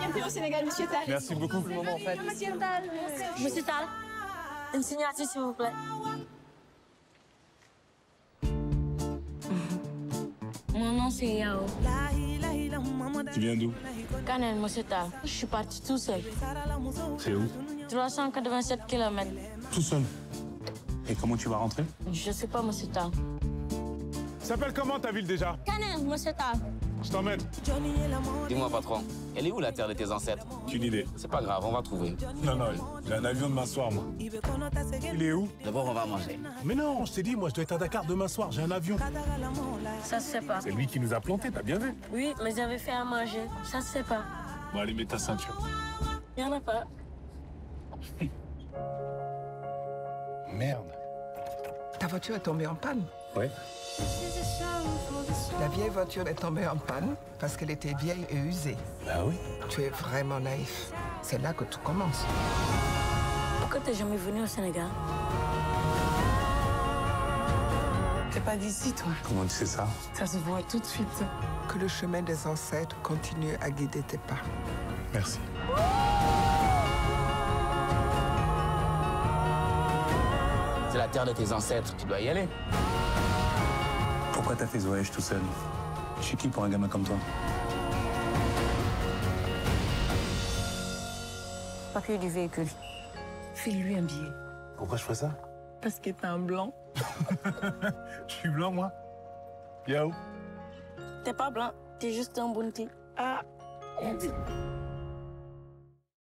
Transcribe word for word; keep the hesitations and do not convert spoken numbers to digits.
Bienvenue au Sénégal, monsieur Tal. Merci beaucoup. Moment, en fait. Monsieur Tal, monsieur Tal, une signature s'il vous plaît. Mon nom c'est Yao. Tu viens d'où? Kanène Mossété. Je suis parti tout seul. C'est où? trois cent quatre-vingt-sept kilomètres. Tout seul? Et comment tu vas rentrer? Je sais pas, Mossété. Ça s'appelle comment ta ville déjà? Kanène Mossété. Je t'emmène. Dis-moi, patron, elle est où la terre de tes ancêtres? J'ai une idée. C'est pas grave, on va trouver. Non, non, j'ai un avion demain soir, moi. Il est où? D'abord, on va manger. Mais non, je t'ai dit, moi, je dois être à Dakar demain soir, j'ai un avion. Ça se sait pas. C'est lui qui nous a plantés, t'as bien vu? Oui, mais j'avais fait à manger, ça se sait pas. Bon, allez, mets ta ceinture. Y'en a pas. Merde. Ta voiture est tombée en panne? Ouais. La vieille voiture est tombée en panne parce qu'elle était vieille et usée. Bah oui. Tu es vraiment naïf. C'est là que tout commence. Pourquoi t'es jamais venu au Sénégal? T'es pas d'ici, toi. Comment tu sais ça? Ça se voit tout de suite. Que le chemin des ancêtres continue à guider tes pas. Merci. C'est la terre de tes ancêtres. Tu dois y aller. Pourquoi t'as fait ce voyage tout seul? Je suis qui pour un gamin comme toi? Papier du véhicule. Fais-lui un billet. Pourquoi je ferais ça? Parce que t'es un blanc. Je suis blanc, moi. Yao. T'es pas blanc, t'es juste un bounty. Ah.